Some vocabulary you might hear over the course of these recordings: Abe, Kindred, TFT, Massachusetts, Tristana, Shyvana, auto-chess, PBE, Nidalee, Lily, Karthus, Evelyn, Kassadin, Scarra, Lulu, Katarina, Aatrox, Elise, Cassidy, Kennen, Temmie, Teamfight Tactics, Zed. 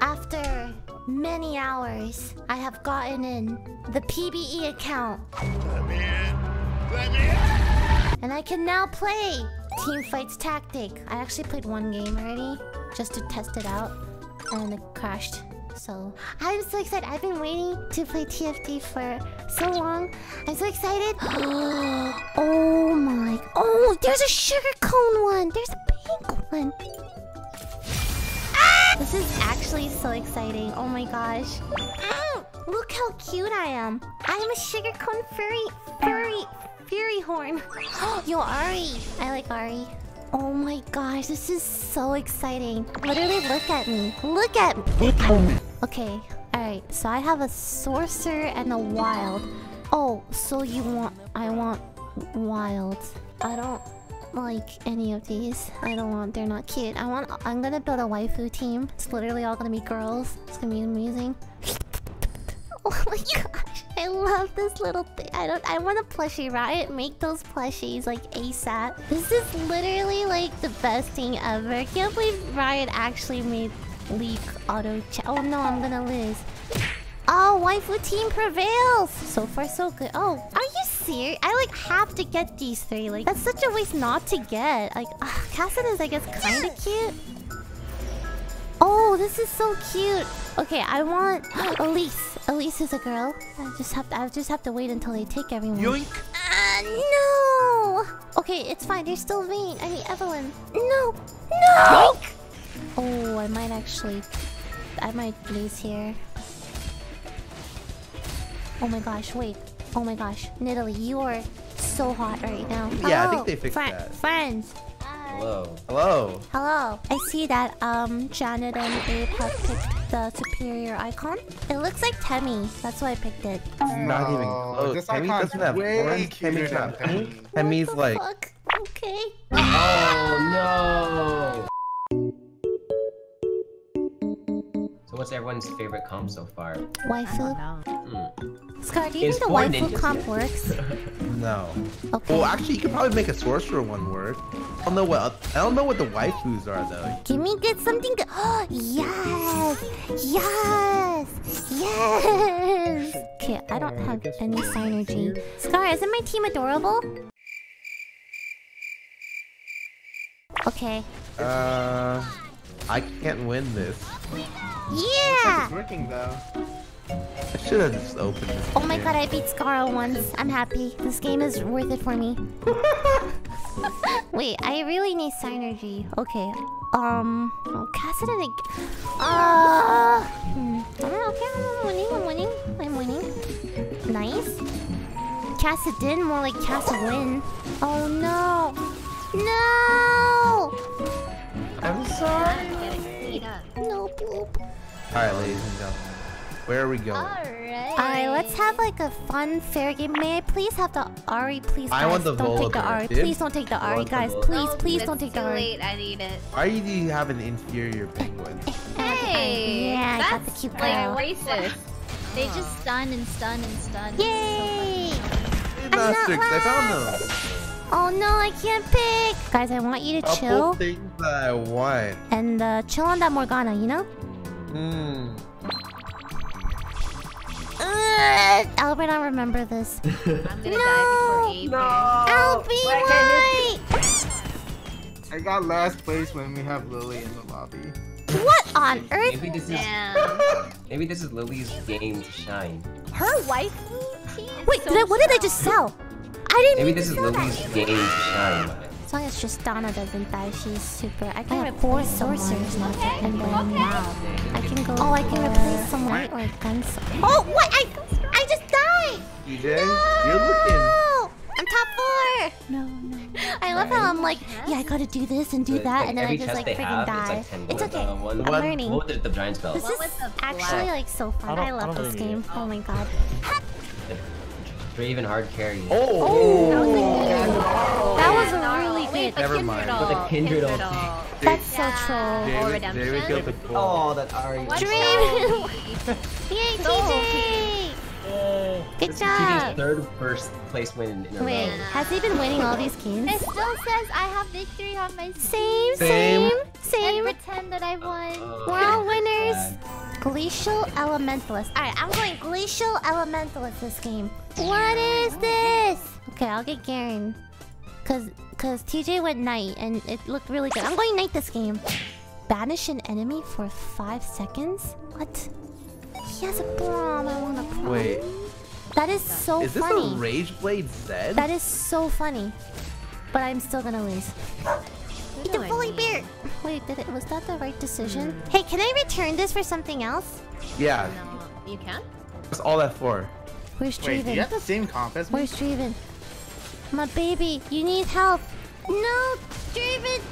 After many hours, I have gotten in the PBE account. Let me in. Let me in. And I can now play Teamfight Tactics. I actually played one game already, just to test it out, and it crashed. So I'm so excited. I've been waiting to play TFT for so long. I'm so excited. Oh my. Oh, there's a sugar cone one. There's a pink one. Ah! This is actually so exciting. Oh my gosh. Ow! Look how cute I am. I'm a sugar cone fairy horn. Yo, Ahri. I like Ahri. Oh my gosh, this is so exciting. Literally, look at me. Look at me. Okay, alright. So I have a sorcerer and a wild. Oh, so you want... I want wild. I don't like any of these. I don't want... They're not cute. I want... I'm gonna build a waifu team. It's literally all gonna be girls. It's gonna be amazing. Oh my gosh. I love this little thing. I want a plushie, right? Make those plushies like ASAP. This is literally like the best thing ever. I can't believe Riot actually made leak auto-chess. Oh no, I'm gonna lose. Oh, waifu team prevails. So far, so good. Oh, are you serious? I like have to get these three. Like that's such a waste not to get. Like, Kassadin is I guess kind of cute. Oh, this is so cute. Okay, I want Elise. Elise is a girl. I just have to wait until they take everyone. Yoink! No! Okay, it's fine. They're still vain. I mean, Evelyn. No! No! Yoink! Oh, I might actually... I might lose here. Oh my gosh, wait. Oh my gosh. Nidalee, you are so hot right now. Yeah, oh, I think they fixed that. Friends! Hello. Hello. Hello. I see that Janet and Abe have picked the superior icon. It looks like Temmie. That's why I picked it. Not even close. This icon doesn't have orange. Temmie's not pink. Temmie's like. Fuck? Okay. Oh no. So what's everyone's favorite comp so far? Waifu. Scar, do you think the waifu comp works? No. Okay. Well, actually, you could probably make a sorcerer one work. I don't know what the waifus are though. Give me good something good. Oh yes, yes, yes. Okay, I don't have any synergy. Scarra, isn't my team adorable? Okay. I can't win this. Yeah. It's working though. I should have just opened this. Oh my god, I beat Scarra once. I'm happy. This game is worth it for me. Wait, I really need synergy. Okay. Oh, Cassidy. Okay, I'm winning. I'm winning. Nice. Kassadin, more like Kassadin. Oh no. No. I'm sorry. No poop. Alright, ladies and gentlemen. Where are we going? Alright, let's have like a fun, fair game. May I please have the Ahri, please? I want the Volibear, please don't take the Ahri, guys. Please, please don't take the Ahri. I need it. Ahri, do you have an inferior penguin? Hey! Yeah, I got the cute girl. Like racist. They just stun and stun. Yay! I found them. Oh no, I can't pick. Guys, I want you to chill. Couple things that I want. And chill on that Morgana, you know? Hmm. Albert, I remember this. I'm gonna die before Abe. No! Albie, I got last place when we have Lily in the lobby. What on earth? Maybe this is Lily's game to shine. Her waifu team? Wait, so what did I just sell? I didn't. Maybe this is Lily's game to shine. As long as Tristana doesn't die, she's super. I can have 4 sorcerers now. I can go. Oh, I can replace someone or guns. Oh, what? I just died. You did? No! You're looking. I'm top 4. No. I love how I'm like, yeah, I gotta do this and do that, and then I just like freaking die. It's okay. I'm learning. This is actually like so fun. I love this game. Oh my god. Draven hard carry. Oh! That was really good. Never mind. With a Kindred ult. That's so troll. David got the goal. Oh, that Ahri. Draven! Yay, TJ! Good job! TJ's 3rd place win in a row. Wait, has he been winning all these games? It still says I have victory on my team. Same. And pretend that I won. We're all winners. Glacial Elementalist. Alright, I'm going Glacial Elementalist this game. What is this? Okay, I'll get Garen. Cause TJ went Knight and it looked really good. I'm going Knight this game. Banish an enemy for 5 seconds? What? He has a bomb. I want a bomb. Wait. That is so funny. Is this funny. A Rageblade Zed? That is so funny. But I'm still gonna lose. Eat the fully beer! Wait, was that the right decision? Hey, can I return this for something else? Yeah. No, you can? What's all that for? Where's Draven? Wait, do you have the same comp as me? Where's Draven? My baby, you need help. No, Draven!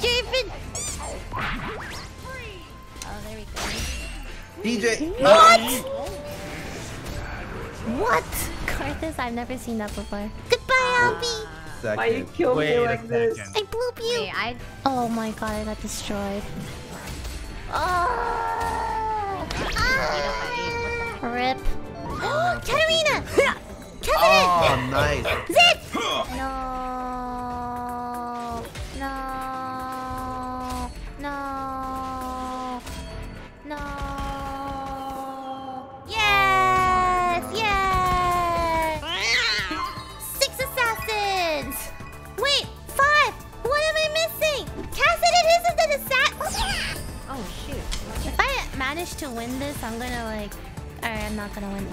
Draven! Oh, there we go. DJ! What? What? Karthus, I've never seen that before. Goodbye, Albie! Why you kill me like this? I bloop you! Wait, oh my god, I got destroyed. RIP. Katarina! Kassadin! Oh, nice. Zed! No. No. No. No. Yes! Yes! 6 assassins! Wait, 5! What am I missing? Kassadin isn't an assassin! Oh, shoot. If I manage to win this, I'm gonna like... Alright, I'm not gonna win.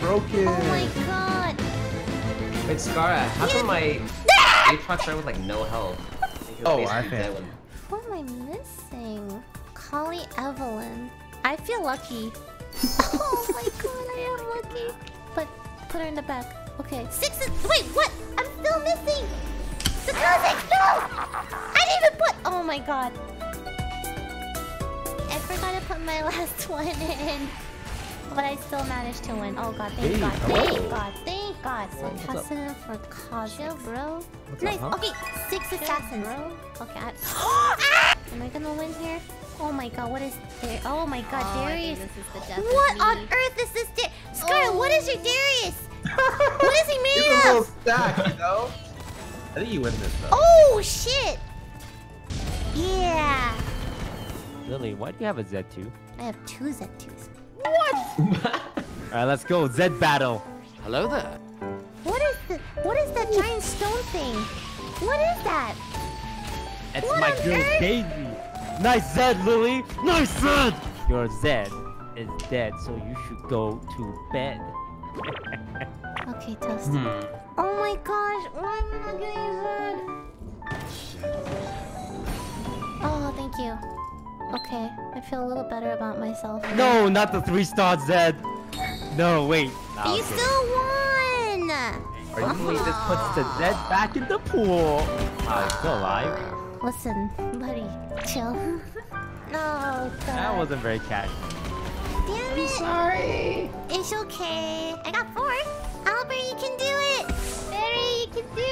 Broken. Oh my god. Wait, Scarra, how come my Aatrox started with like no health? Oh, I failed. What am I missing? Kali Evelyn. I feel lucky. Oh my god, I am lucky. But put her in the back. Okay. 6 is... Wait, what? I'm still missing! The closet! No! I didn't even put... Oh my god. I forgot to put my last one in. But I still managed to win. Oh god, thank god. Thank god, thank god. So Kassadin for Kaja, bro. Nice, okay. 6 assassins. Okay, am I gonna win here? Oh my god, what is there? Oh my god, Darius. What on earth is this? Scarra, what is your Darius? What is he made of? It's a little stack, you know? I think you win this, though. Oh, shit! Yeah! Lily, why do you have a Z2? I have 2 Z2s. What? Alright, let's go. Z battle. Hello there. What is that giant stone thing? What is that? It's what my girl's baby. Nice Zed, Lily. Nice Zed. Your Zed is dead, so you should go to bed. Okay, Toasty. Oh my gosh. Why am I not getting Zed? Oh, thank you. Okay, I feel a little better about myself. No, not the 3-star Zed. No, wait. No, you still won. Really just puts the Zed back in the pool. I'm still alive. Listen, buddy, chill. No, God. That wasn't very casual. Damn it. I'm sorry. It's okay. I got 4. Albert, you can do it. Barry, you can do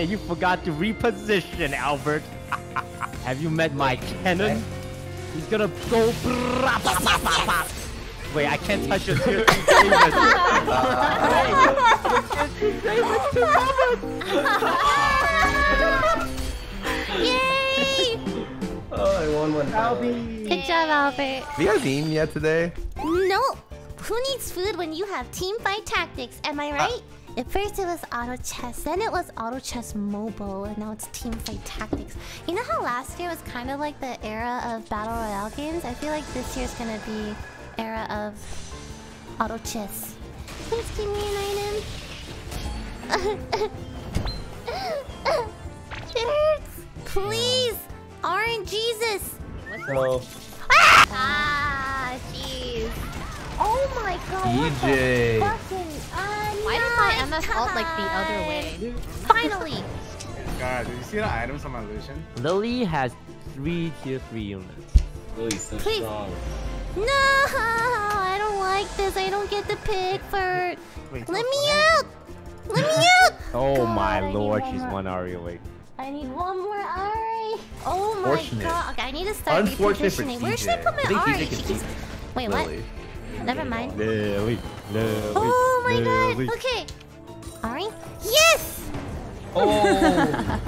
it. You forgot to reposition, Albert. Have you met my Kennen? He's gonna go. Wait, I can't touch your tier 3 Draven. Yay! Oh, I won one. Albie. Good job, Albert. Have you guys eaten yet today? No. Who needs food when you have Teamfight Tactics? Am I right? At first it was auto-chess, then it was auto-chess mobile, and now it's Teamfight Tactics. You know how last year was kind of like the era of Battle Royale games? I feel like this year's gonna be era of auto-chess. Please give me an item. It hurts. Please! RNGesus! Oh. Ah, jeez. Oh my god, DJ. What the why did my MS ult like the other way? Finally! God, did you see the items on my Lucian? Lily has 3 tier 3 units. Lily's so strong. No! I don't like this. I don't get the pick for... Wait, let me out! Let me out! Oh god, my lord, she's one Ahri away. I need 1 more Ahri! Oh my god. Okay, I need to start repositioning. Where should I put my Ahri? She keeps... Wait, what? Lily. Never mind. Lily. Oh my god! Okay. Ahri? Yes! Oh!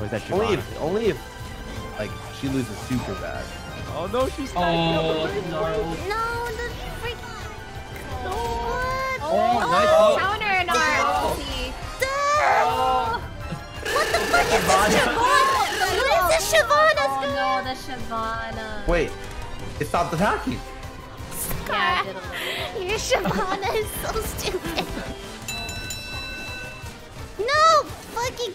Or that only if like she loses super bad. Oh no, she's not. Oh, no, the freak. No. What? Oh, nice. Oh, counter in our ulti. What the fuck is this Shyvana? What is this Shyvana? Oh no, the Shyvana. Wait, it stopped attacking. Scarra, your Shyvana is so stupid. No fucking.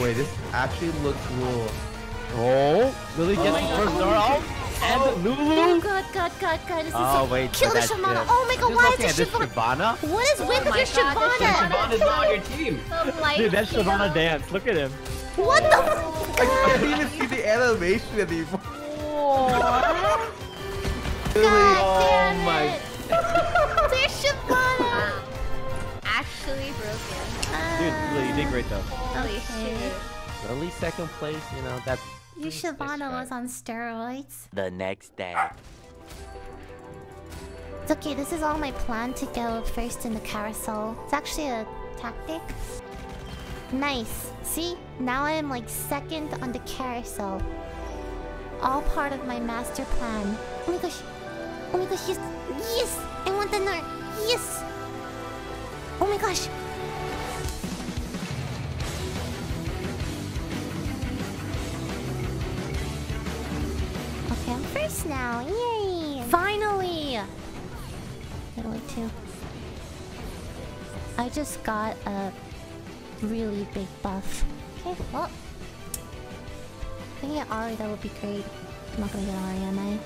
Wait, this actually looks cool. Oh, Lily gets the first Zora and Lulu. Oh god, god, god, god! This is so wait, kill the Shyvana. Oh my god, why is this Shyvana? What is with your Shyvana? Shyvana's not on your team. Dude, that's Shyvana dance. Look at him. What the? I can't even see the animation anymore. Oh, Lily, god damn it! Oh my. There's Shyvana. Actually broken. Dude, Lily, you did great though. Okay. Lily, second place, you know, that's... Your Shyvana was on steroids. The next day. It's okay, this is all my plan to go first in the carousel. It's actually a tactic. Nice. See? Now I am like second on the carousel. All part of my master plan. Oh my gosh. Oh my gosh, yes! Yes! I want the Nard! Yes! Oh my gosh! Okay, I'm first now. Yay! Finally! Literally too. I just got a really big buff. Okay, well. If I can get Ahri, that would be great. I'm not gonna get Ahri, am I?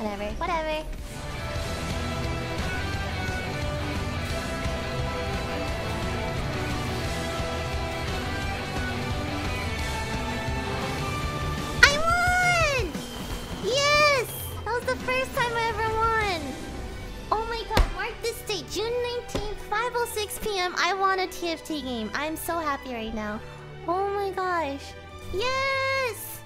Whatever. Whatever. First time I ever won! Oh my god, mark this date, June 19th, 5:06 p.m. I won a TFT game. I'm so happy right now. Oh my gosh. Yes!